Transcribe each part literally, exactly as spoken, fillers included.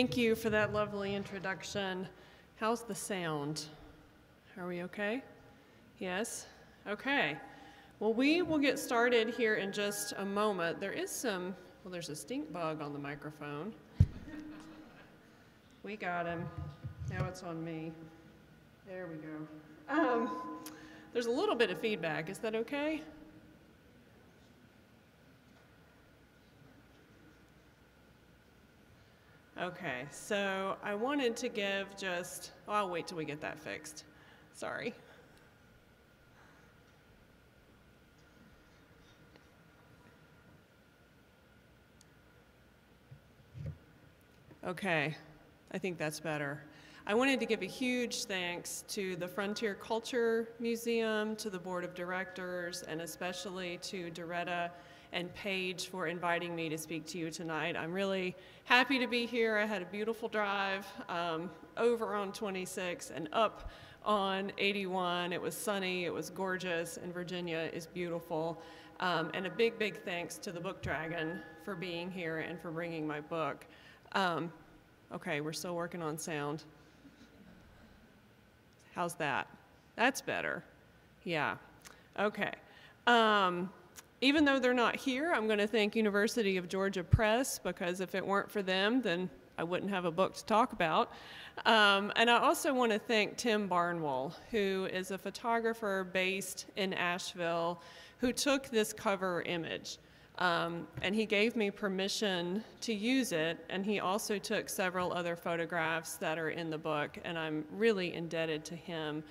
Thank you for that lovely introduction. How's the sound? Are we okay? Yes? Okay. Well, we will get started here in just a moment. There is some, well, there's a stink bug on the microphone. We got him. Now it's on me. There we go. Um, there's a little bit of feedback. Is that okay? Okay, so I wanted to give just, oh, I'll wait till we get that fixed. Sorry. Okay, I think that's better. I wanted to give a huge thanks to the Frontier Culture Museum, to the Board of Directors, and especially to Doretta and Paige for inviting me to speak to you tonight. I'm really happy to be here. I had a beautiful drive um, over on twenty-six and up on eighty-one. It was sunny, it was gorgeous, and Virginia is beautiful. Um, and a big, big thanks to the Book Dragon for being here and for bringing my book. Um, okay, we're still working on sound. How's that? That's better. Yeah. Okay. Um, Even though they're not here, I'm going to thank University of Georgia Press, because if it weren't for them, then I wouldn't have a book to talk about. Um, and I also want to thank Tim Barnwell, who is a photographer based in Asheville, who took this cover image. Um, and he gave me permission to use it, and he also took several other photographs that are in the book, and I'm really indebted to him.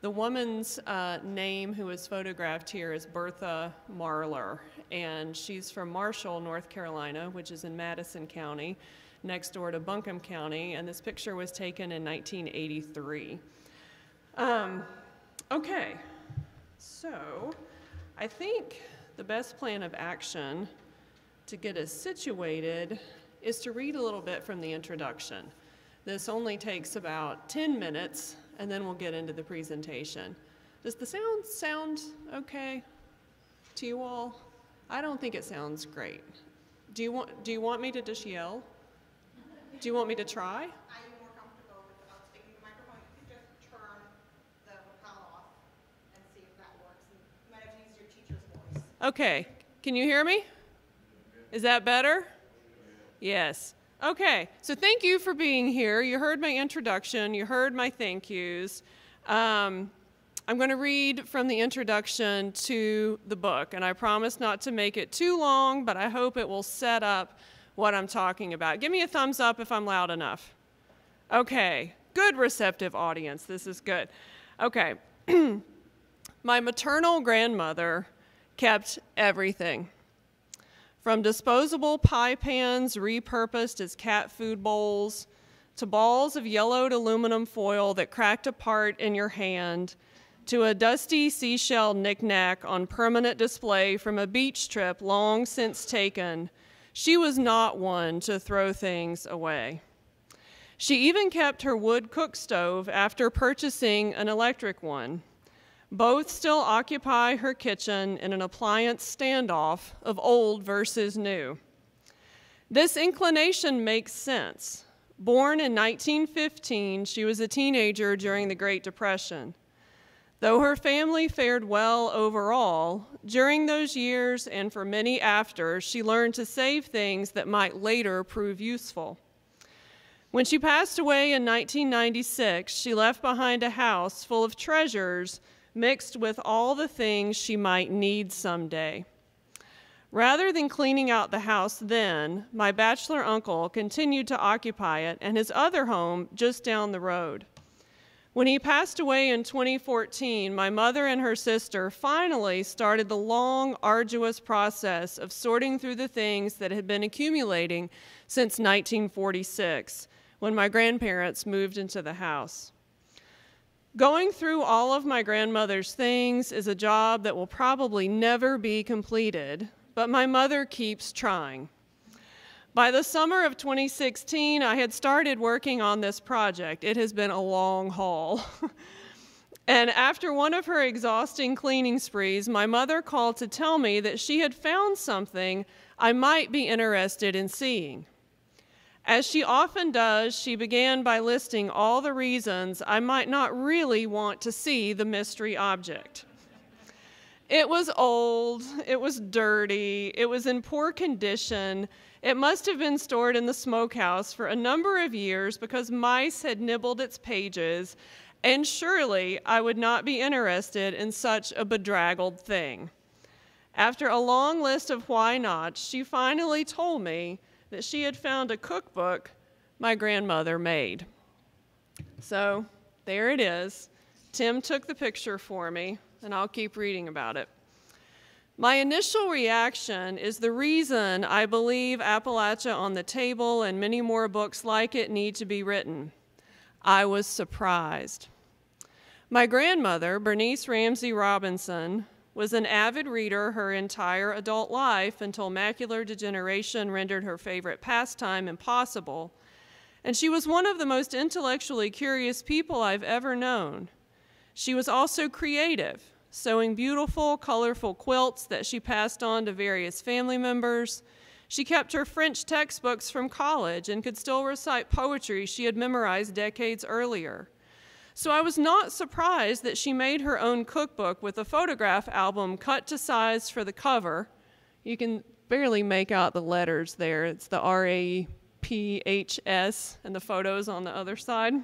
The woman's uh, name who is photographed here is Bertha Marler, and she's from Marshall, North Carolina, which is in Madison County, next door to Buncombe County, and this picture was taken in nineteen eighty-three. Um, okay, so I think the best plan of action to get us situated is to read a little bit from the introduction. This only takes about ten minutes. And then we'll get into the presentation. Does the sound sound okay to you all? I don't think it sounds great. Do you want, do you want me to just yell? Do you want me to try? Are you more comfortable with speaking to the microphone? You can just turn the lapel off and see if that works. You might have to use your teacher's voice. Okay, can you hear me? Is that better? Yes. Okay, so thank you for being here. You heard my introduction, you heard my thank yous. Um, I'm gonna read from the introduction to the book, and I promise not to make it too long, but I hope it will set up what I'm talking about. Give me a thumbs up if I'm loud enough. Okay, good receptive audience, this is good. Okay, my maternal grandmother kept everything. From disposable pie pans repurposed as cat food bowls, to balls of yellowed aluminum foil that cracked apart in your hand, to a dusty seashell knick-knack on permanent display from a beach trip long since taken, she was not one to throw things away. She even kept her wood cook stove after purchasing an electric one. Both still occupy her kitchen in an appliance standoff of old versus new. This inclination makes sense. Born in nineteen fifteen, she was a teenager during the Great Depression. Though her family fared well overall, during those years and for many after, she learned to save things that might later prove useful. When she passed away in nineteen ninety-six, she left behind a house full of treasures mixed with all the things she might need someday. Rather than cleaning out the house then, my bachelor uncle continued to occupy it and his other home just down the road. When he passed away in twenty fourteen, my mother and her sister finally started the long, arduous process of sorting through the things that had been accumulating since nineteen forty-six, when my grandparents moved into the house. Going through all of my grandmother's things is a job that will probably never be completed, but my mother keeps trying. By the summer of twenty sixteen, I had started working on this project. It has been a long haul. And after one of her exhausting cleaning sprees, my mother called to tell me that she had found something I might be interested in seeing. As she often does, she began by listing all the reasons I might not really want to see the mystery object. It was old, it was dirty, it was in poor condition, it must have been stored in the smokehouse for a number of years because mice had nibbled its pages, and surely I would not be interested in such a bedraggled thing. After a long list of why nots, she finally told me that she had found a cookbook my grandmother made. So there it is. Tim took the picture for me, and I'll keep reading about it. My initial reaction is the reason I believe Appalachia on the Table and many more books like it need to be written. I was surprised. My grandmother, Bernice Ramsey Robinson, was an avid reader her entire adult life until macular degeneration rendered her favorite pastime impossible, and she was one of the most intellectually curious people I've ever known. She was also creative, sewing beautiful, colorful quilts that she passed on to various family members. She kept her French textbooks from college and could still recite poetry she had memorized decades earlier. So I was not surprised that she made her own cookbook with a photograph album cut to size for the cover. You can barely make out the letters there. It's the R A P H S and the photos on the other side.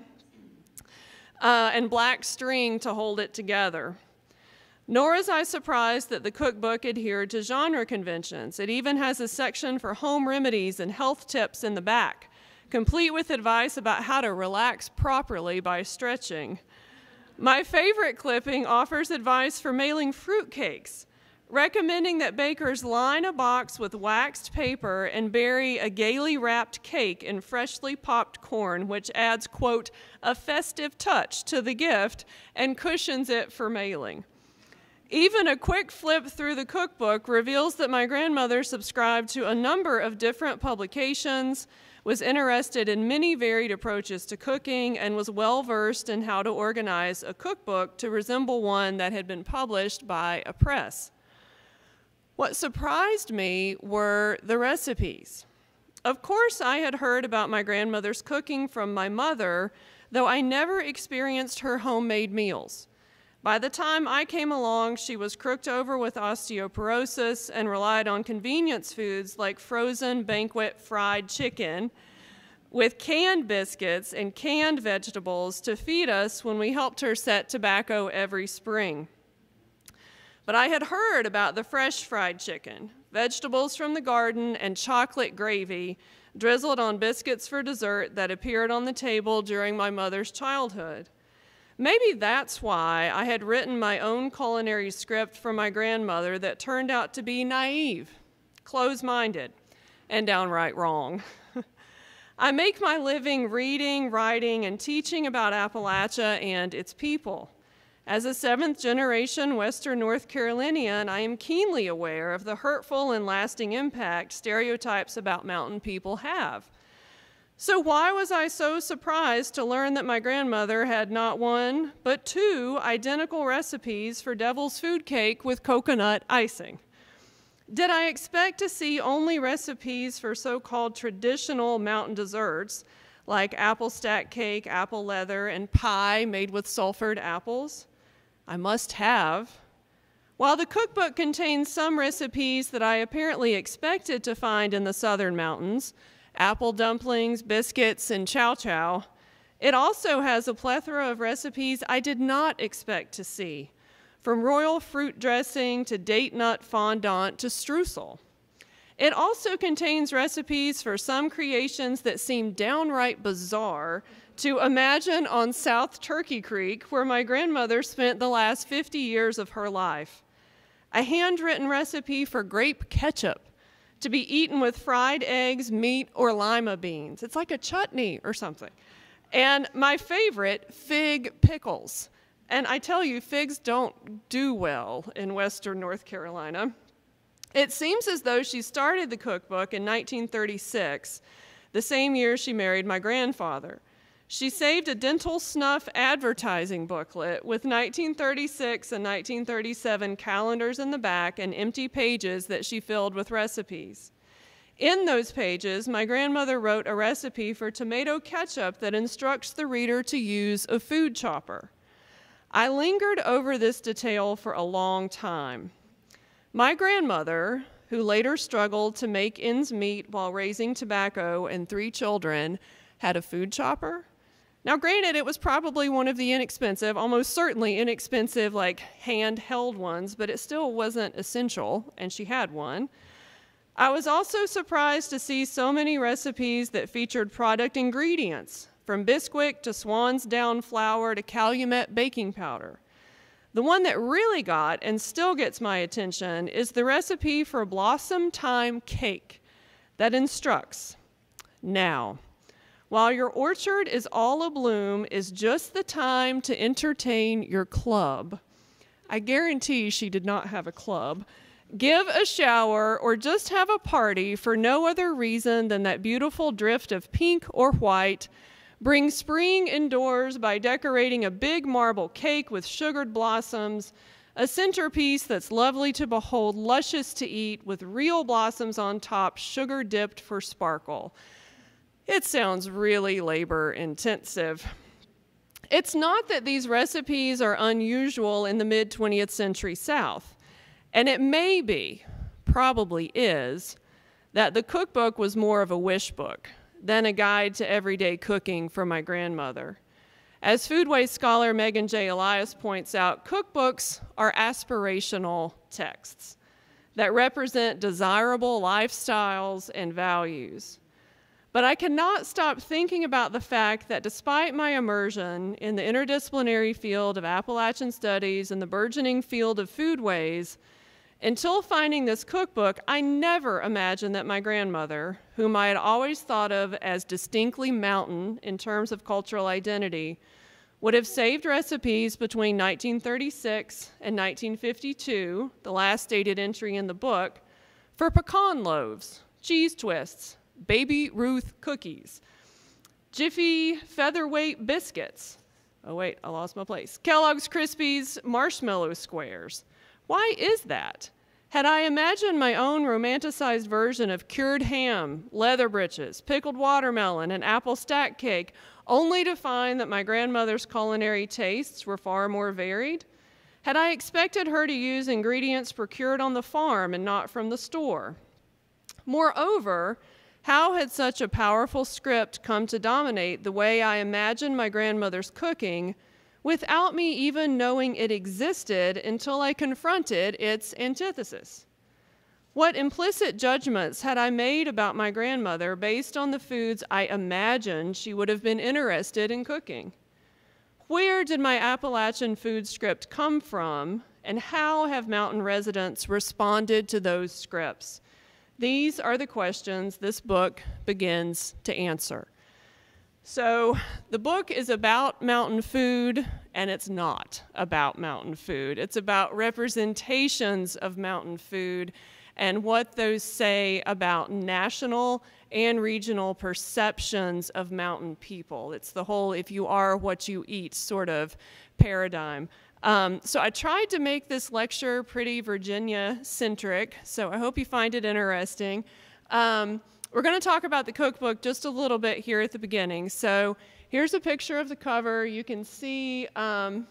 Uh, and black string to hold it together. Nor is I surprised that the cookbook adhered to genre conventions. It even has a section for home remedies and health tips in the back, complete with advice about how to relax properly by stretching. My favorite clipping offers advice for mailing fruitcakes, recommending that bakers line a box with waxed paper and bury a gaily wrapped cake in freshly popped corn, which adds, quote, a festive touch to the gift and cushions it for mailing. Even a quick flip through the cookbook reveals that my grandmother subscribed to a number of different publications, was interested in many varied approaches to cooking, and was well-versed in how to organize a cookbook to resemble one that had been published by a press. What surprised me were the recipes. Of course, I had heard about my grandmother's cooking from my mother, though I never experienced her homemade meals. By the time I came along, she was crooked over with osteoporosis and relied on convenience foods like frozen banquet fried chicken with canned biscuits and canned vegetables to feed us when we helped her set tobacco every spring. But I had heard about the fresh fried chicken, vegetables from the garden, and chocolate gravy drizzled on biscuits for dessert that appeared on the table during my mother's childhood. Maybe that's why I had written my own culinary script for my grandmother that turned out to be naive, close-minded, and downright wrong. I make my living reading, writing, and teaching about Appalachia and its people. As a seventh-generation Western North Carolinian, I am keenly aware of the hurtful and lasting impact stereotypes about mountain people have. So why was I so surprised to learn that my grandmother had not one, but two identical recipes for devil's food cake with coconut icing? Did I expect to see only recipes for so-called traditional mountain desserts, like apple stack cake, apple leather, and pie made with sulfured apples? I must have. While the cookbook contains some recipes that I apparently expected to find in the Southern Mountains, apple dumplings, biscuits, and chow chow, it also has a plethora of recipes I did not expect to see, from royal fruit dressing to date nut fondant to streusel. It also contains recipes for some creations that seem downright bizarre to imagine on South Turkey Creek, where my grandmother spent the last fifty years of her life. A handwritten recipe for grape ketchup to be eaten with fried eggs, meat, or lima beans. It's like a chutney or something. And my favorite, fig pickles. And I tell you, figs don't do well in Western North Carolina. It seems as though she started the cookbook in nineteen thirty-six, the same year she married my grandfather. She saved a dental snuff advertising booklet with nineteen thirty-six and nineteen thirty-seven calendars in the back and empty pages that she filled with recipes. In those pages, my grandmother wrote a recipe for tomato ketchup that instructs the reader to use a food chopper. I lingered over this detail for a long time. My grandmother, who later struggled to make ends meet while raising tobacco and three children, had a food chopper. Now, granted, it was probably one of the inexpensive, almost certainly inexpensive, like handheld ones, but it still wasn't essential, and she had one. I was also surprised to see so many recipes that featured product ingredients, from Bisquick to Swan's Down flour to Calumet baking powder. The one that really got and still gets my attention is the recipe for blossom thyme cake that instructs, now, while your orchard is all abloom, is just the time to entertain your club. I guarantee she did not have a club. Give a shower or just have a party for no other reason than that beautiful drift of pink or white. Bring spring indoors by decorating a big marble cake with sugared blossoms, a centerpiece that's lovely to behold, luscious to eat, with real blossoms on top, sugar dipped for sparkle. It sounds really labor intensive. It's not that these recipes are unusual in the mid twentieth century South, and it may be, probably is, that the cookbook was more of a wish book than a guide to everyday cooking for my grandmother. As food waste scholar Megan J. Elias points out, cookbooks are aspirational texts that represent desirable lifestyles and values. But I cannot stop thinking about the fact that despite my immersion in the interdisciplinary field of Appalachian studies and the burgeoning field of foodways, until finding this cookbook, I never imagined that my grandmother, whom I had always thought of as distinctly mountain in terms of cultural identity, would have saved recipes between nineteen thirty-six and nineteen fifty-two, the last dated entry in the book, for pecan loaves, cheese twists, Baby Ruth cookies, Jiffy featherweight biscuits. Oh wait, I lost my place. Kellogg's Krispies marshmallow squares. Why is that? Had I imagined my own romanticized version of cured ham, leather breeches, pickled watermelon, and apple stack cake, only to find that my grandmother's culinary tastes were far more varied? Had I expected her to use ingredients procured on the farm and not from the store? Moreover, how had such a powerful script come to dominate the way I imagined my grandmother's cooking without me even knowing it existed until I confronted its antithesis? What implicit judgments had I made about my grandmother based on the foods I imagined she would have been interested in cooking? Where did my Appalachian food script come from, and how have mountain residents responded to those scripts? These are the questions this book begins to answer. So the book is about mountain food, and it's not about mountain food. It's about representations of mountain food and what those say about national and regional perceptions of mountain people. It's the whole if you are what you eat sort of paradigm. Um, so I tried to make this lecture pretty Virginia-centric, so I hope you find it interesting. Um, we're going to talk about the cookbook just a little bit here at the beginning. So here's a picture of the cover. You can see um,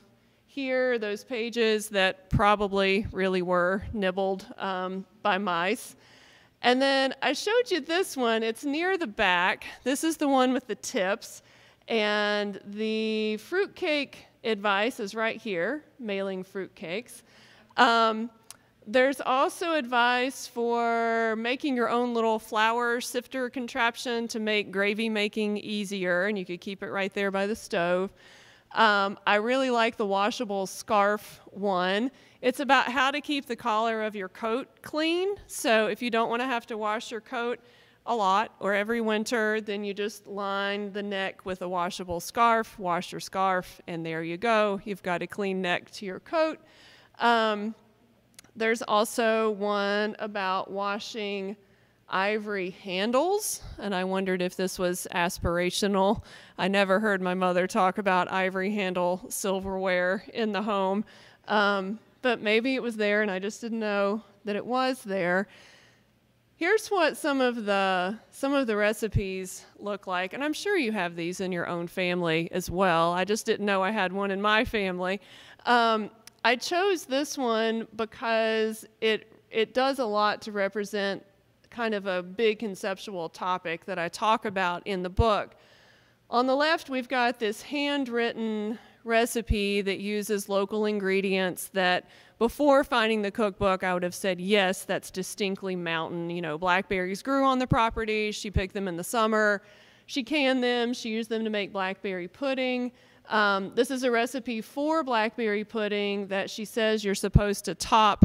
here those pages that probably really were nibbled um, by mice. And then I showed you this one. It's near the back. This is the one with the tips. And the fruitcake advice is right here, mailing fruitcakes. Um, there's also advice for making your own little flour sifter contraption to make gravy making easier, and you could keep it right there by the stove. Um, I really like the washable scarf one. It's about how to keep the collar of your coat clean. So if you don't want to have to wash your coat a lot or every winter, then you just line the neck with a washable scarf, wash your scarf, and there you go. You've got a clean neck to your coat. Um, there's also one about washing ivory handles, and I wondered if this was aspirational. I never heard my mother talk about ivory handle silverware in the home, um, but maybe it was there and I just didn't know that it was there. Here's what some of the some of the recipes look like, and I'm sure you have these in your own family as well. I just didn't know I had one in my family. Um, I chose this one because it it does a lot to represent kind of a big conceptual topic that I talk about in the book. On the left, we've got this handwritten recipe that uses local ingredients that before finding the cookbook, I would have said, yes, that's distinctly mountain. You know, blackberries grew on the property. She picked them in the summer. She canned them. She used them to make blackberry pudding. Um, this is a recipe for blackberry pudding that she says you're supposed to top,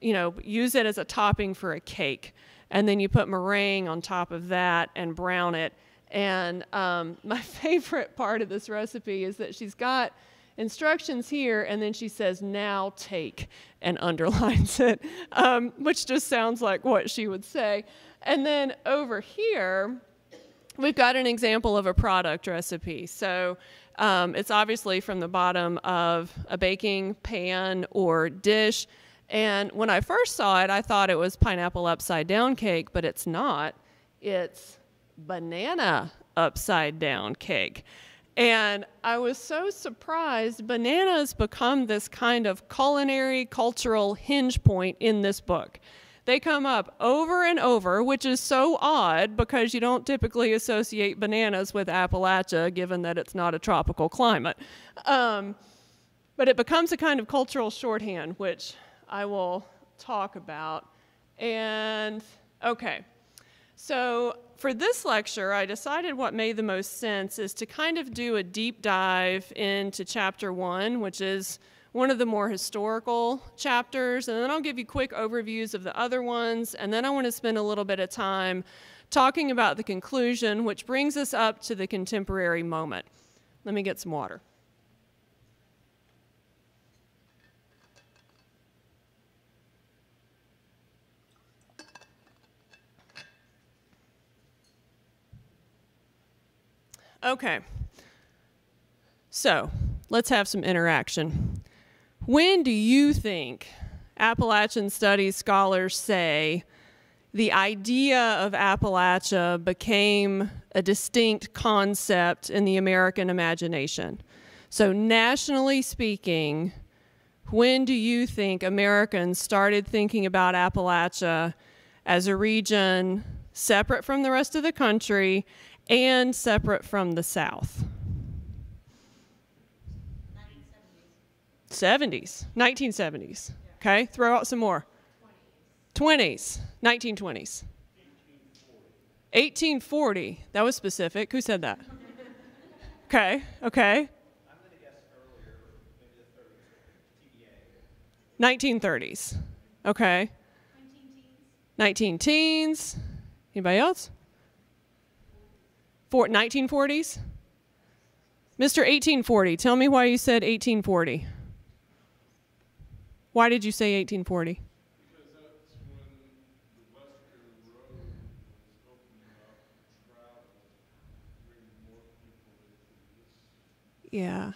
you know, use it as a topping for a cake. And then you put meringue on top of that and brown it. And um, my favorite part of this recipe is that she's got instructions here, and then she says, now take, and underlines it, um, which just sounds like what she would say. And then over here, we've got an example of a product recipe. So um, it's obviously from the bottom of a baking pan or dish. And when I first saw it, I thought it was pineapple upside down cake, but it's not. It's banana upside down cake. And I was so surprised. Bananas become this kind of culinary cultural hinge point in this book. They come up over and over, which is so odd because you don't typically associate bananas with Appalachia, given that it's not a tropical climate. Um, but it becomes a kind of cultural shorthand, which I will talk about. And okay, so for this lecture, I decided what made the most sense is to kind of do a deep dive into chapter one, which is one of the more historical chapters, and then I'll give you quick overviews of the other ones, and then I want to spend a little bit of time talking about the conclusion, which brings us up to the contemporary moment. Let me get some water. Okay, so let's have some interaction. When do you think Appalachian studies scholars say the idea of Appalachia became a distinct concept in the American imagination? So nationally speaking, when do you think Americans started thinking about Appalachia as a region separate from the rest of the country and separate from the South? nineteen seventies. nineteen seventies. Yeah. Okay, throw out some more. twenties. twenties. nineteen twenties. eighteen forty. eighteen forty. That was specific. Who said that? Okay, okay. I'm going to guess earlier, maybe the thirties. T D A. nineteen thirties. Okay. nineteen teens. nineteen teens. Anybody else? For nineteen forties? Mister eighteen forty, tell me why you said eighteen forty. Why did you say eighteen forty? Because that's when the Western Road was opening up travel, bringing more people into this. Yeah.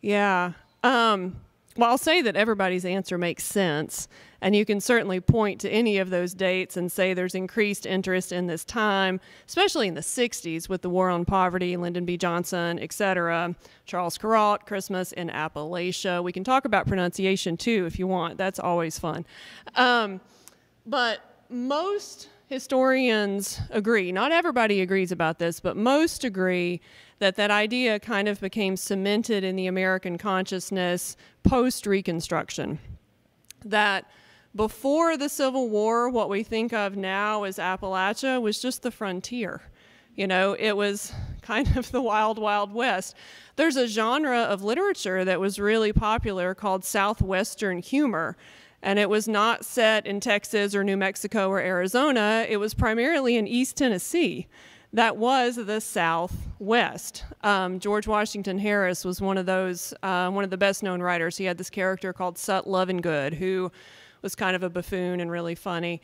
Yeah. Um, well, I'll say that everybody's answer makes sense. And you can certainly point to any of those dates and say there's increased interest in this time, especially in the sixties with the War on Poverty, Lyndon B. Johnson, et cetera, Charles Kuralt, Christmas in Appalachia. We can talk about pronunciation too if you want. That's always fun. Um, but most historians agree, not everybody agrees about this, but most agree that that idea kind of became cemented in the American consciousness post-Reconstruction. That before the Civil War, what we think of now as Appalachia was just the frontier. You know, it was kind of the wild, wild west. There's a genre of literature that was really popular called Southwestern humor, and it was not set in Texas or New Mexico or Arizona. It was primarily in East Tennessee. That was the Southwest. Um, George Washington Harris was one of those, uh, one of the best known writers. He had this character called Sut Lovingood, who was kind of a buffoon and really funny.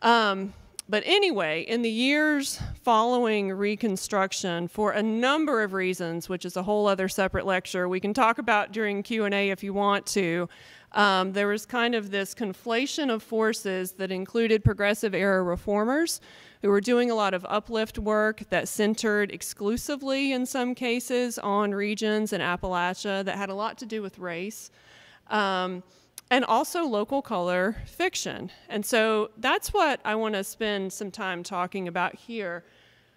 Um, but anyway, in the years following Reconstruction, for a number of reasons, which is a whole other separate lecture we can talk about during Q and A if you want to, um, there was kind of this conflation of forces that included progressive era reformers who were doing a lot of uplift work that centered exclusively, in some cases, on regions in Appalachia that had a lot to do with race, um, and also local color fiction. And so that's what I want to spend some time talking about here.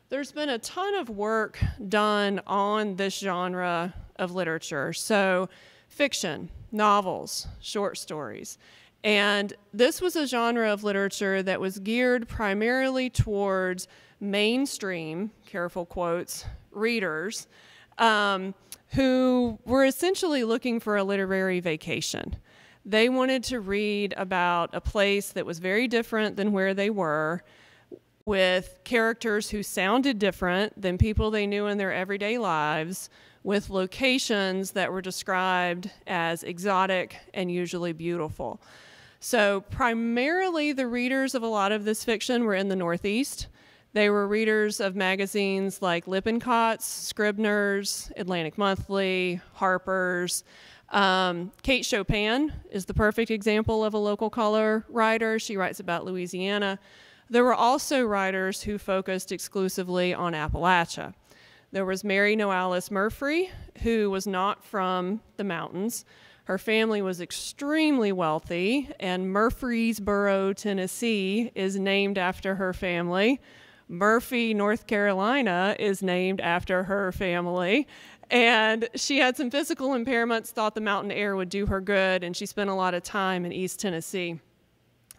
There's been a ton of work done on this genre of literature, so fiction, novels, short stories. And this was a genre of literature that was geared primarily towards mainstream, careful quotes, readers, um, who were essentially looking for a literary vacation. They wanted to read about a place that was very different than where they were, with characters who sounded different than people they knew in their everyday lives, with locations that were described as exotic and usually beautiful. So primarily the readers of a lot of this fiction were in the Northeast. They were readers of magazines like Lippincott's, Scribner's, Atlantic Monthly, Harper's. Um, Kate Chopin is the perfect example of a local color writer. She writes about Louisiana. There were also writers who focused exclusively on Appalachia. There was Mary Noailles Murfree, who was not from the mountains. Her family was extremely wealthy, and Murfreesboro, Tennessee is named after her family. Murphy, North Carolina is named after her family. And she had some physical impairments, thought the mountain air would do her good, and she spent a lot of time in East Tennessee.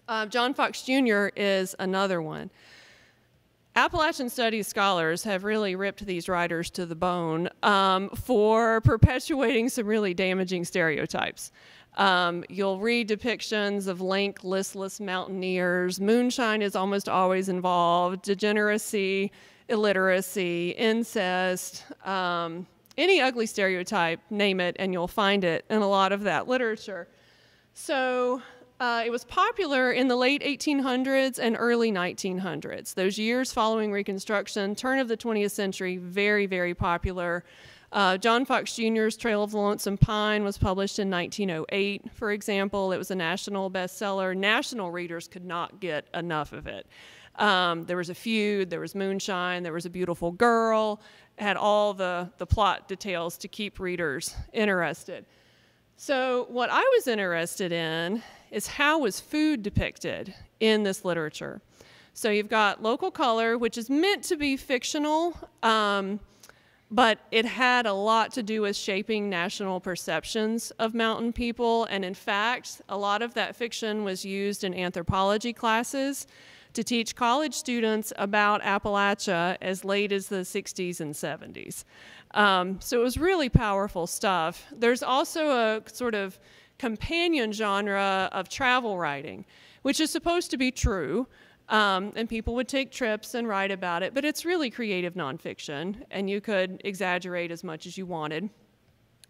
Uh, John Fox Junior is another one. Appalachian Studies scholars have really ripped these writers to the bone um, for perpetuating some really damaging stereotypes. Um, you'll read depictions of lank, listless mountaineers. Moonshine is almost always involved. Degeneracy, illiteracy, incest, um, any ugly stereotype, name it, and you'll find it in a lot of that literature. So uh, it was popular in the late eighteen hundreds and early nineteen hundreds. Those years following Reconstruction, turn of the twentieth century, very, very popular. Uh, John Fox Junior's Trail of the Lonesome Pine was published in nineteen oh eight, for example. It was a national bestseller. National readers could not get enough of it. Um, there was a feud, there was moonshine, there was a beautiful girl. It had all the, the plot details to keep readers interested. So what I was interested in is how was food depicted in this literature. So you've got local color, which is meant to be fictional, um, but it had a lot to do with shaping national perceptions of mountain people. And in fact, a lot of that fiction was used in anthropology classes to teach college students about Appalachia as late as the sixties and seventies. Um, so it was really powerful stuff. There's also a sort of companion genre of travel writing, which is supposed to be true, um, and people would take trips and write about it, but it's really creative nonfiction, and you could exaggerate as much as you wanted.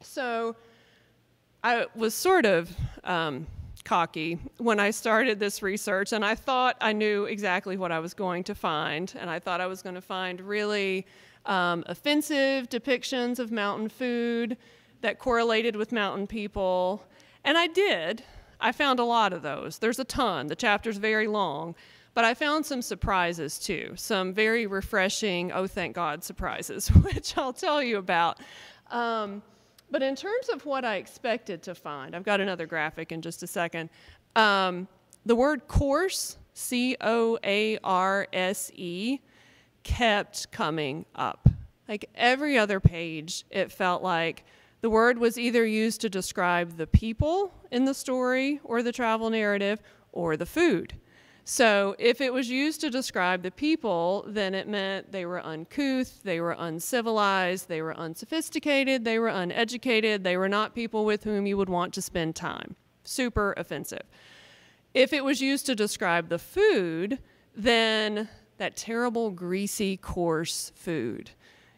So I was sort of um, cocky when I started this research, and I thought I knew exactly what I was going to find, and I thought I was going to find really um, offensive depictions of mountain food that correlated with mountain people, and I did. I found a lot of those. There's a ton. The chapter's very long, but I found some surprises too, some very refreshing, oh thank God, surprises, which I'll tell you about. Um, But in terms of what I expected to find, I've got another graphic in just a second. Um, the word coarse, C O A R S E, kept coming up. Like every other page, it felt like the word was either used to describe the people in the story or the travel narrative or the food. So if it was used to describe the people, then it meant they were uncouth, they were uncivilized, they were unsophisticated, they were uneducated, they were not people with whom you would want to spend time. Super offensive. If it was used to describe the food, then that terrible, greasy, coarse food.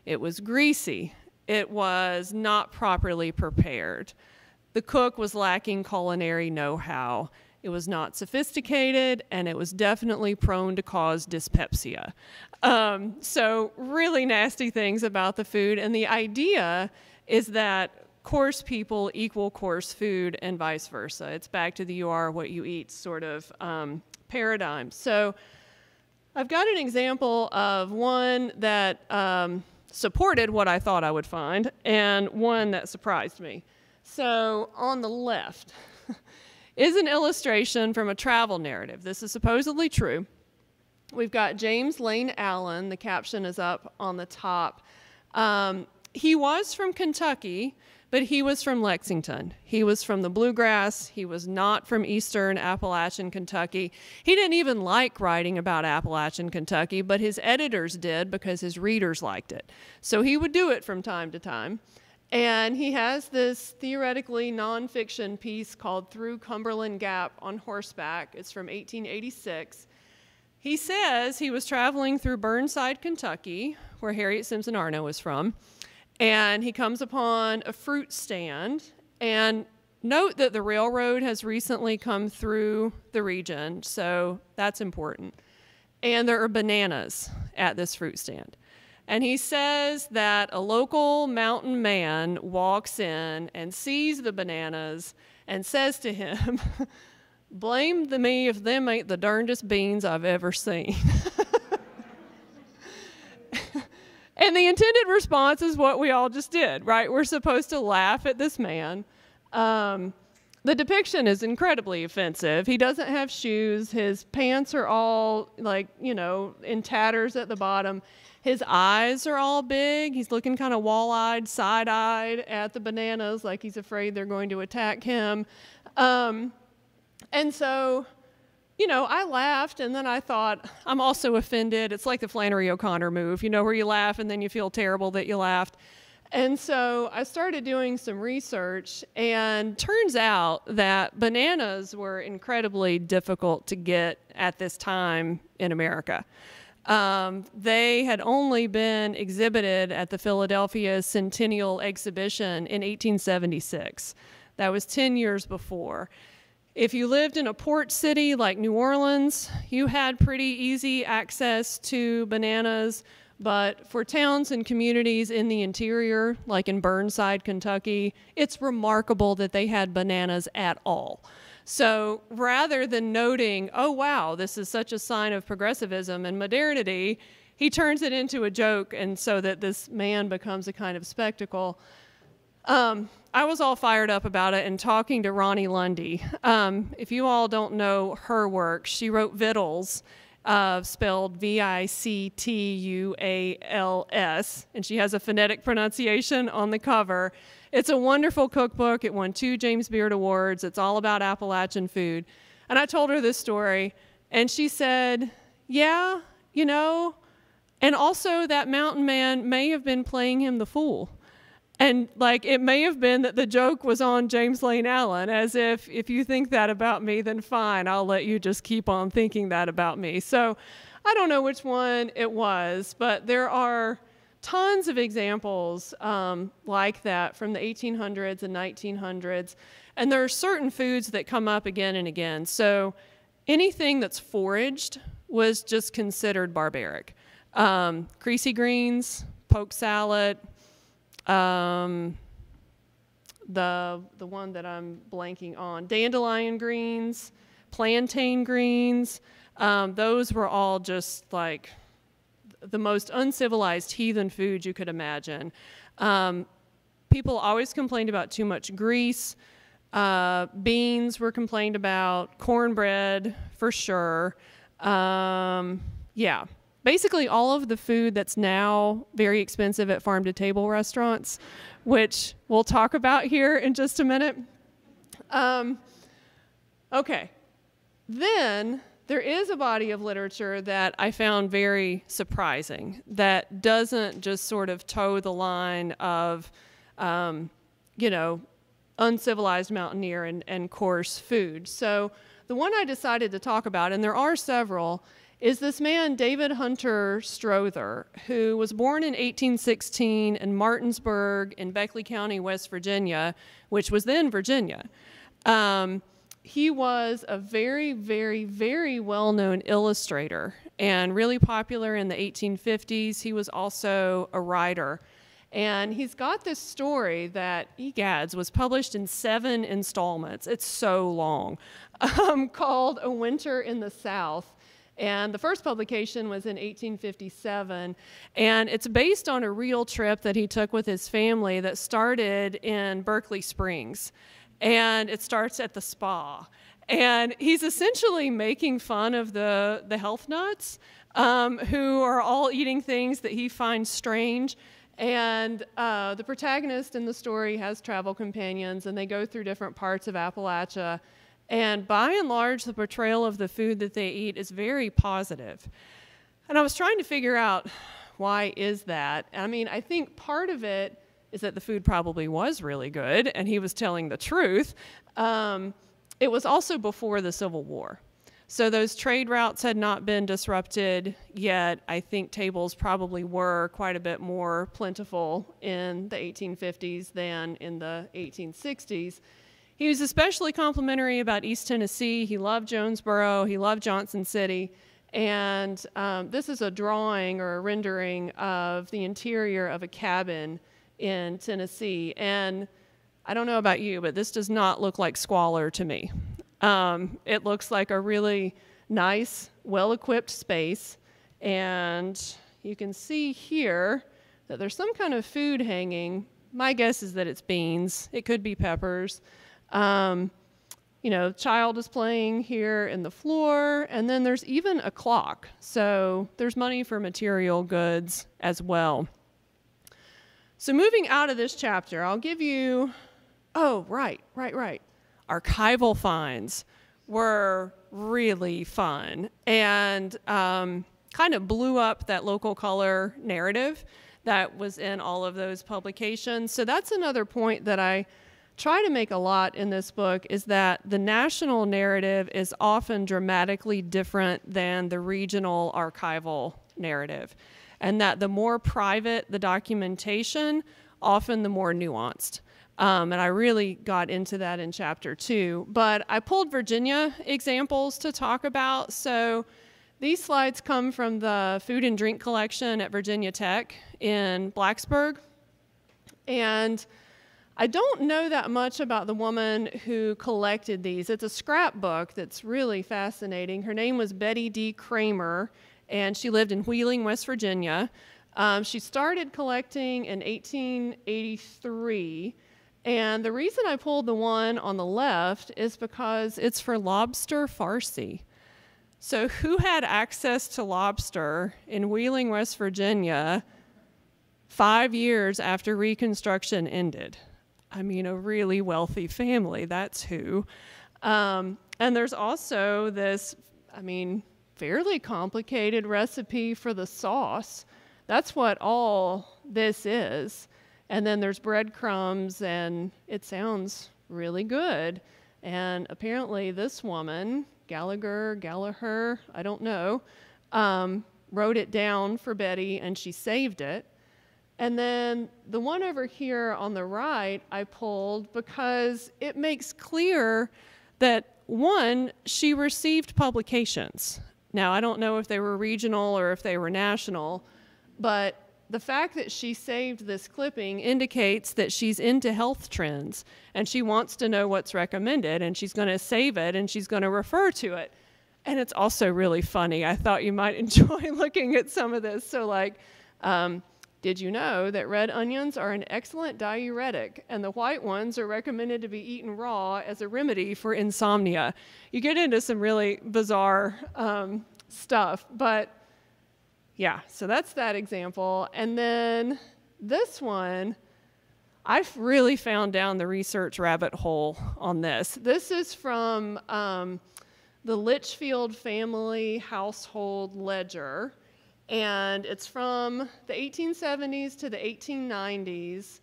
It was greasy. It was not properly prepared. The cook was lacking culinary know-how. It was not sophisticated, and it was definitely prone to cause dyspepsia. Um, so really nasty things about the food, and the idea is that coarse people equal coarse food and vice versa. It's back to the you are what you eat sort of um, paradigm. So I've got an example of one that um, supported what I thought I would find and one that surprised me. So on the left is an illustration from a travel narrative. This is supposedly true. We've got James Lane Allen. The caption is up on the top. Um, he was from Kentucky, but he was from Lexington. He was from the bluegrass. He was not from eastern Appalachian Kentucky. He didn't even like writing about Appalachian Kentucky, but his editors did because his readers liked it. So he would do it from time to time. And he has this theoretically nonfiction piece called Through Cumberland Gap on Horseback. It's from eighteen eighty-six. He says he was traveling through Burnside, Kentucky, where Harriet Simpson Arno was from, and he comes upon a fruit stand. And note that the railroad has recently come through the region, so that's important. And there are bananas at this fruit stand. And he says that a local mountain man walks in and sees the bananas and says to him, "Blame me if them ain't the darndest beans I've ever seen." And the intended response is what we all just did, right? We're supposed to laugh at this man. Um, the depiction is incredibly offensive. He doesn't have shoes. His pants are all, like, you know, in tatters at the bottom. His eyes are all big. He's looking kind of wall-eyed, side-eyed at the bananas, like he's afraid they're going to attack him. Um, and so, you know, I laughed, and then I thought, I'm also offended. It's like the Flannery O'Connor move, you know, where you laugh and then you feel terrible that you laughed. And so I started doing some research, and turns out that bananas were incredibly difficult to get at this time in America. Um, they had only been exhibited at the Philadelphia Centennial Exhibition in eighteen seventy-six. That was ten years before. If you lived in a port city like New Orleans, you had pretty easy access to bananas, but for towns and communities in the interior, like in Burnside, Kentucky, it's remarkable that they had bananas at all. So rather than noting, oh, wow, this is such a sign of progressivism and modernity, he turns it into a joke, and so that this man becomes a kind of spectacle. Um, I was all fired up about it and talking to Ronnie Lundy. Um, if you all don't know her work, she wrote Vittles, uh, spelled V I C T U A L S, and she has a phonetic pronunciation on the cover. It's a wonderful cookbook. It won two James Beard Awards. It's all about Appalachian food. And I told her this story, and she said, yeah, you know, and also that mountain man may have been playing him the fool. And, like, it may have been that the joke was on James Lane Allen, as if, if you think that about me, then fine, I'll let you just keep on thinking that about me. So I don't know which one it was, but there are tons of examples um, like that from the eighteen hundreds and nineteen hundreds. And there are certain foods that come up again and again. So anything that's foraged was just considered barbaric. Um, greasy greens, poke salad, um, the, the one that I'm blanking on, dandelion greens, plantain greens, um, those were all just, like, the most uncivilized heathen food you could imagine. Um, people always complained about too much grease. Uh, beans were complained about, cornbread for sure. Um, yeah, basically all of the food that's now very expensive at farm-to-table restaurants, which we'll talk about here in just a minute. Um, okay, then there is a body of literature that I found very surprising that doesn't just sort of toe the line of, um, you know, uncivilized mountaineer and, and coarse food. So the one I decided to talk about, and there are several, is this man, David Hunter Strother, who was born in eighteen sixteen in Martinsburg in Beckley County, West Virginia, which was then Virginia. Um, He was a very, very, very well-known illustrator and really popular in the eighteen fifties. He was also a writer. And he's got this story that, egads, was published in seven installments. It's so long, um, called A Winter in the South. And the first publication was in eighteen fifty-seven. And it's based on a real trip that he took with his family that started in Berkeley Springs. And it starts at the spa. And he's essentially making fun of the, the health nuts um, who are all eating things that he finds strange. And uh, the protagonist in the story has travel companions, and they go through different parts of Appalachia. And by and large, the portrayal of the food that they eat is very positive. And I was trying to figure out, why is that? I mean, I think part of it is that the food probably was really good, and he was telling the truth. Um, it was also before the Civil War. So those trade routes had not been disrupted yet. I think tables probably were quite a bit more plentiful in the eighteen fifties than in the eighteen sixties. He was especially complimentary about East Tennessee. He loved Jonesboro. He loved Johnson City. And um, this is a drawing or a rendering of the interior of a cabin in Tennessee. And I don't know about you, but this does not look like squalor to me. Um, it looks like a really nice, well-equipped space, and you can see here that there's some kind of food hanging. My guess is that it's beans. It could be peppers. Um, you know, child is playing here in the floor, and then there's even a clock. So there's money for material goods as well. So moving out of this chapter, I'll give you, oh, right, right, right. Archival finds were really fun and um, kind of blew up that local color narrative that was in all of those publications. So that's another point that I try to make a lot in this book, is that the national narrative is often dramatically different than the regional archival narrative, and that the more private the documentation, often the more nuanced. Um, and I really got into that in chapter two. But I pulled Virginia examples to talk about. So these slides come from the food and drink collection at Virginia Tech in Blacksburg. And I don't know that much about the woman who collected these. It's a scrapbook that's really fascinating. Her name was Betty D. Kramer, and she lived in Wheeling, West Virginia. Um, she started collecting in eighteen eighty-three. And the reason I pulled the one on the left is because it's for lobster farcy. So who had access to lobster in Wheeling, West Virginia, five years after Reconstruction ended? I mean, a really wealthy family, that's who. Um, and there's also this, I mean, fairly complicated recipe for the sauce. That's what all this is. And then there's breadcrumbs, and it sounds really good. And apparently this woman, Gallagher, Gallagher, I don't know, um, wrote it down for Betty, and she saved it. And then the one over here on the right I pulled because it makes clear that, one, she received publications. Now, I don't know if they were regional or if they were national, but the fact that she saved this clipping indicates that she's into health trends, and she wants to know what's recommended, and she's going to save it, and she's going to refer to it. And it's also really funny. I thought you might enjoy looking at some of this. So, like, um, did you know that red onions are an excellent diuretic, and the white ones are recommended to be eaten raw as a remedy for insomnia? You get into some really bizarre um, stuff, but yeah, so that's that example. And then this one, I've really found down the research rabbit hole on this. This is from um, the Litchfield family household ledger, and it's from the eighteen seventies to the eighteen nineties.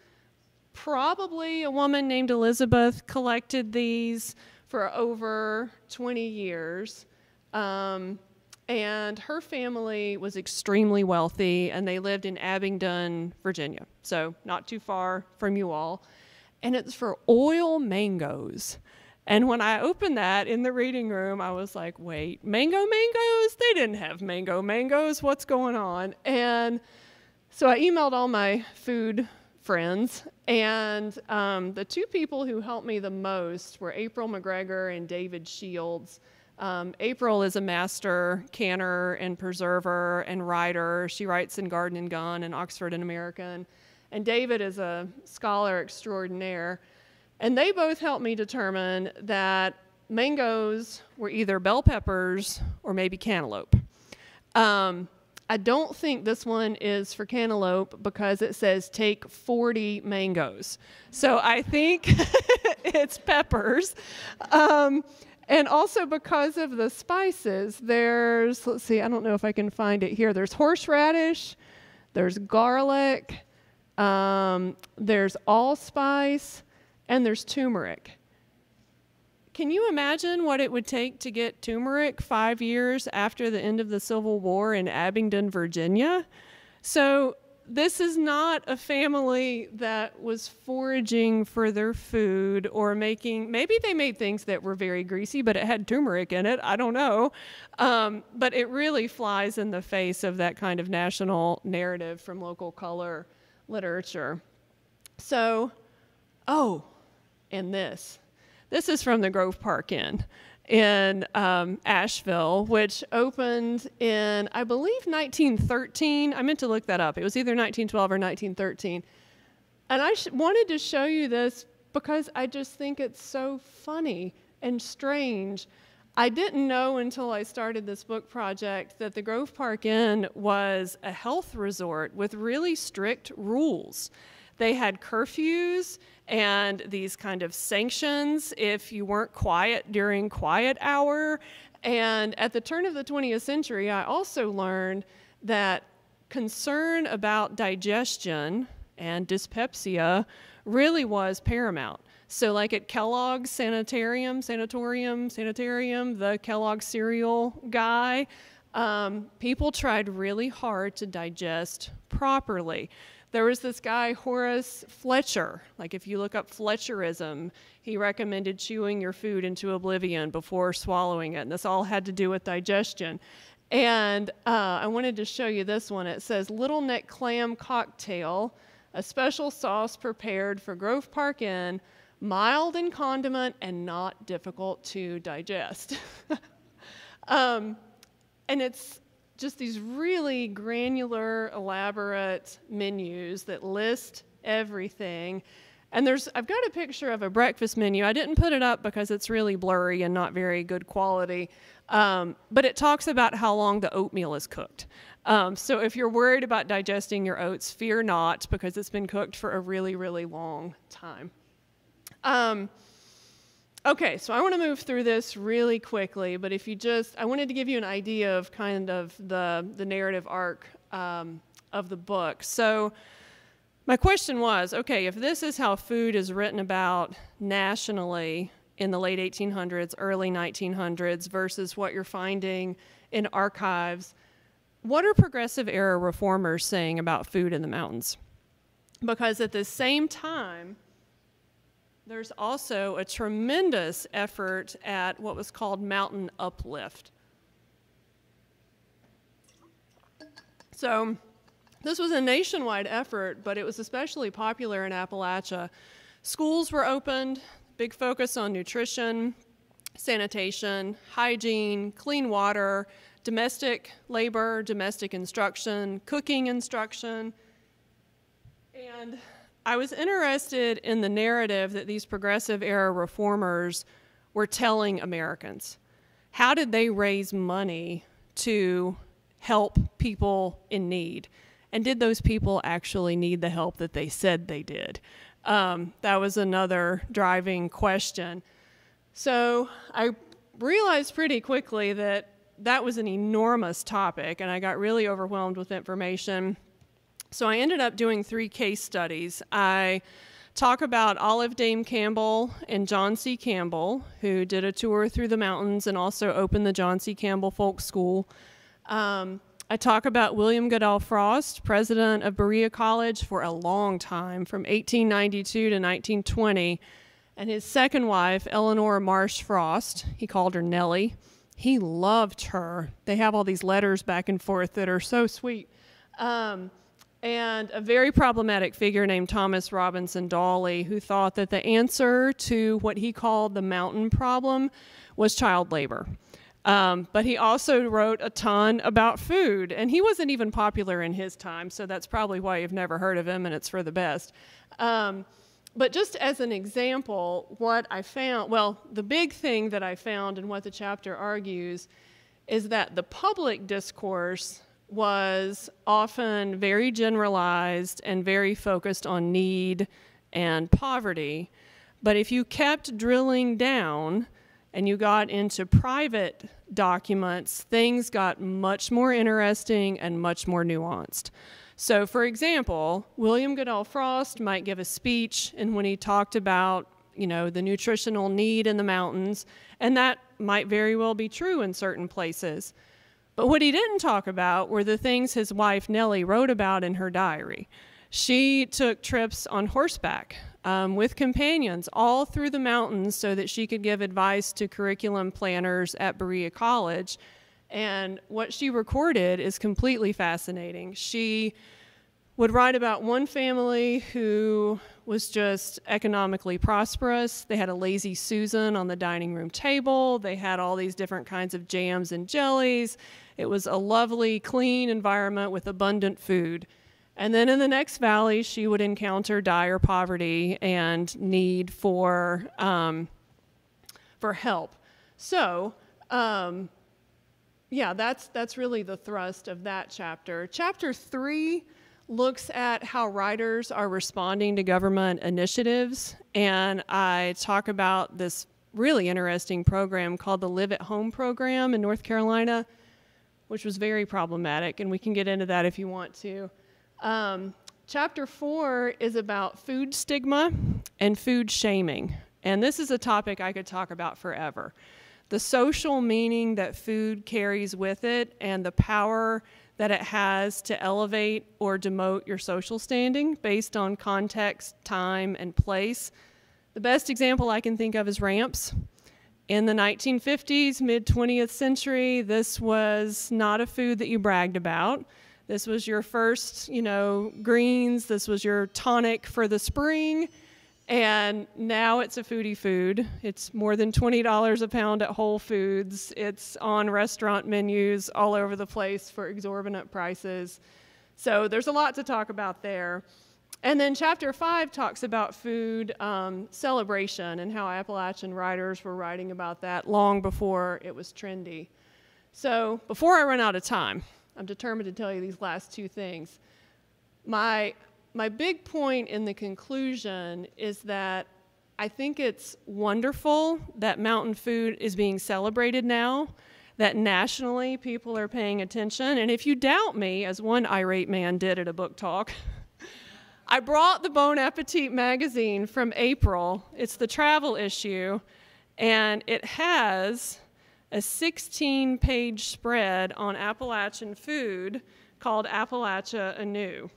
Probably a woman named Elizabeth collected these for over twenty years. Um, And her family was extremely wealthy, and they lived in Abingdon, Virginia, so not too far from you all. And it's for oil mangoes. And when I opened that in the reading room, I was like, wait, mango mangoes? They didn't have mango mangoes. What's going on? And So I emailed all my food friends, and um, the two people who helped me the most were April McGregor and David Shields. Um, April is a master canner and preserver and writer. She writes in Garden and Gun and Oxford and American. And David is a scholar extraordinaire. And they both helped me determine that mangoes were either bell peppers or maybe cantaloupe. Um, I don't think this one is for cantaloupe because it says take forty mangoes. So I think it's peppers. Um, and also because of the spices, there's, let's see, I don't know if I can find it here. There's horseradish, there's garlic, um, there's allspice, and there's turmeric. Can you imagine what it would take to get turmeric five years after the end of the Civil War in Abingdon, Virginia? So this is not a family that was foraging for their food or making, maybe they made things that were very greasy, but it had turmeric in it, I don't know. Um, but it really flies in the face of that kind of national narrative from local color literature. So, oh, and this. This is from the Grove Park Inn in um, Asheville, which opened in, I believe, nineteen thirteen. I meant to look that up. It was either nineteen twelve or nineteen thirteen. And I sh wanted to show you this because I just think it's so funny and strange. I didn't know until I started this book project that the Grove Park Inn was a health resort with really strict rules. They had curfews and these kind of sanctions if you weren't quiet during quiet hour. And at the turn of the twentieth century, I also learned that concern about digestion and dyspepsia really was paramount. So like at Kellogg's Sanitarium, Sanatorium, Sanitarium, the Kellogg cereal guy, um, people tried really hard to digest properly. There was this guy, Horace Fletcher. Like if you look up Fletcherism, he recommended chewing your food into oblivion before swallowing it. And this all had to do with digestion. And uh, I wanted to show you this one. It says, Little Neck Clam Cocktail, a special sauce prepared for Grove Park Inn, mild in condiment and not difficult to digest. um, and it's just these really granular, elaborate menus that list everything. And there's, I've got a picture of a breakfast menu. I didn't put it up because it's really blurry and not very good quality. Um, but it talks about how long the oatmeal is cooked. Um, so if you're worried about digesting your oats, fear not, because it's been cooked for a really, really long time. Um, Okay, so I want to move through this really quickly, but if you just, I wanted to give you an idea of kind of the, the narrative arc um, of the book. So my question was, okay, if this is how food is written about nationally in the late eighteen hundreds, early nineteen hundreds, versus what you're finding in archives, what are progressive era reformers saying about food in the mountains? Because at the same time, there's also a tremendous effort at what was called mountain uplift. So this was a nationwide effort, but it was especially popular in Appalachia. Schools were opened, big focus on nutrition, sanitation, hygiene, clean water, domestic labor, domestic instruction, cooking instruction, and I was interested in the narrative that these progressive era reformers were telling Americans. How did they raise money to help people in need? And did those people actually need the help that they said they did? Um, that was another driving question. So I realized pretty quickly that that was an enormous topic, and I got really overwhelmed with information. So I ended up doing three case studies. I talk about Olive Dame Campbell and John C. Campbell, who did a tour through the mountains and also opened the John C. Campbell Folk School. Um, I talk about William Goodell Frost, president of Berea College for a long time, from eighteen ninety-two to nineteen twenty, and his second wife, Eleanor Marsh Frost. He called her Nellie. He loved her. They have all these letters back and forth that are so sweet. Um, and a very problematic figure named Thomas Robinson Dawley, who thought that the answer to what he called the mountain problem was child labor. Um, but he also wrote a ton about food, and he wasn't even popular in his time, so that's probably why you've never heard of him, and it's for the best. Um, but just as an example, what I found, well, the big thing that I found and what the chapter argues is that the public discourse was often very generalized and very focused on need and poverty. But if you kept drilling down and you got into private documents, things got much more interesting and much more nuanced. So for example, William Goodell Frost might give a speech, and when he talked about, you know, the nutritional need in the mountains, and that might very well be true in certain places. But what he didn't talk about were the things his wife Nellie wrote about in her diary. She took trips on horseback um, with companions all through the mountains so that she could give advice to curriculum planners at Berea College. And what she recorded is completely fascinating. She would write about one family who was just economically prosperous. They had a Lazy Susan on the dining room table. They had all these different kinds of jams and jellies. It was a lovely, clean environment with abundant food. And then in the next valley, she would encounter dire poverty and need for, um, for help. So, um, yeah, that's, that's really the thrust of that chapter. Chapter three looks at how writers are responding to government initiatives, and I talk about this really interesting program called the Live at Home program in North Carolina, which was very problematic, and we can get into that if you want to. Um, chapter four is about food stigma and food shaming, and this is a topic I could talk about forever. The social meaning that food carries with it and the power that it has to elevate or demote your social standing based on context, time, and place. The best example I can think of is ramps. In the nineteen fifties, mid twentieth century, this was not a food that you bragged about. This was your first, you know, greens, this was your tonic for the spring, and now it's a foodie food. It's more than twenty dollars a pound at Whole Foods. It's on restaurant menus all over the place for exorbitant prices. So there's a lot to talk about there. And then chapter five talks about food um, celebration and how Appalachian writers were writing about that long before it was trendy. So before I run out of time, I'm determined to tell you these last two things. My My big point in the conclusion is that I think it's wonderful that mountain food is being celebrated now, that nationally people are paying attention. And if you doubt me, as one irate man did at a book talk, I brought the Bon Appetit magazine from April. It's the travel issue, and it has a sixteen page spread on Appalachian food called Appalachia Anew.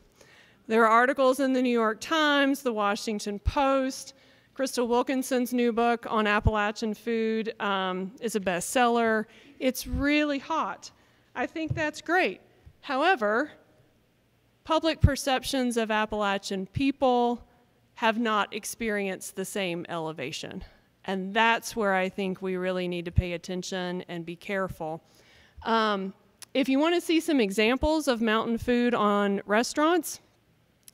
There are articles in the New York Times, the Washington Post. Crystal Wilkinson's new book on Appalachian food um, is a bestseller. It's really hot. I think that's great. However, public perceptions of Appalachian people have not experienced the same elevation. And that's where I think we really need to pay attention and be careful. Um, if you want to see some examples of mountain food on restaurants,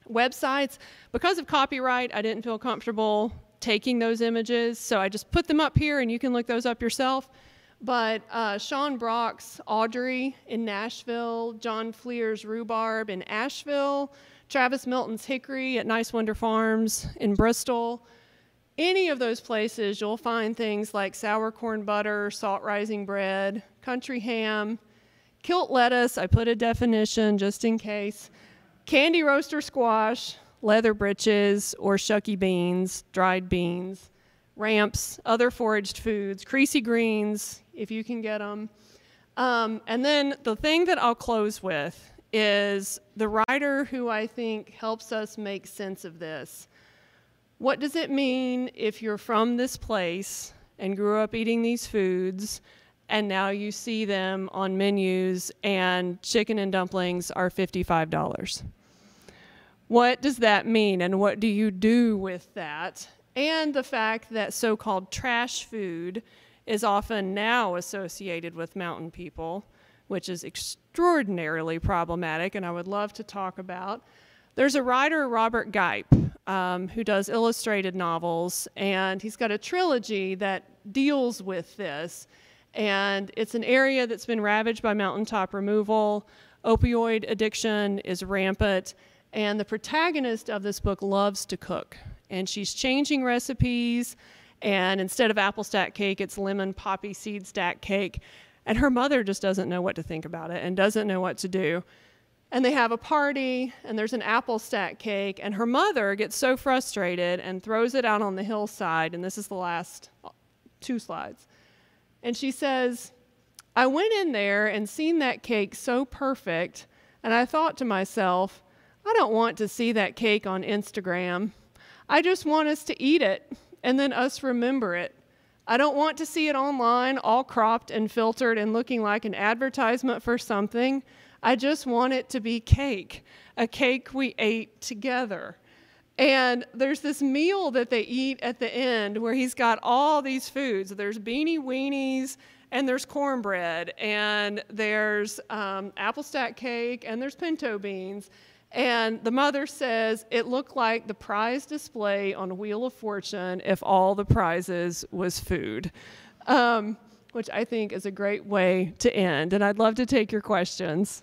websites, because of copyright, I didn't feel comfortable taking those images, so I just put them up here and you can look those up yourself. But uh, Sean Brock's Audrey in Nashville, John Fleer's Rhubarb in Asheville, Travis Milton's Hickory at Nice Wonder Farms in Bristol, any of those places you'll find things like sour corn butter, salt rising bread, country ham, kilt lettuce, I put a definition just in case, candy roaster squash, leather britches, or shucky beans, dried beans, ramps, other foraged foods, creasy greens, if you can get them. Um, and then the thing that I'll close with is the writer who I think helps us make sense of this. What does it mean if you're from this place and grew up eating these foods, and now you see them on menus and chicken and dumplings are fifty-five dollars? What does that mean, and what do you do with that? And the fact that so-called trash food is often now associated with mountain people, which is extraordinarily problematic, and I would love to talk about. There's a writer, Robert Guype, um, who does illustrated novels, and he's got a trilogy that deals with this. And it's an area that's been ravaged by mountaintop removal. Opioid addiction is rampant. And the protagonist of this book loves to cook. And she's changing recipes. And instead of apple stack cake, it's lemon poppy seed stack cake. And her mother just doesn't know what to think about it and doesn't know what to do. And they have a party, and there's an apple stack cake, and her mother gets so frustrated and throws it out on the hillside, and this is the last two slides. And she says, "I went in there and seen that cake so perfect, and I thought to myself, I don't want to see that cake on Instagram. I just want us to eat it, and then us remember it. I don't want to see it online, all cropped and filtered and looking like an advertisement for something. I just want it to be cake, a cake we ate together." And there's this meal that they eat at the end where he's got all these foods. There's beanie weenies, and there's cornbread, and there's um, apple stack cake, and there's pinto beans. And the mother says, it looked like the prize display on Wheel of Fortune if all the prizes was food, um, which I think is a great way to end. And I'd love to take your questions.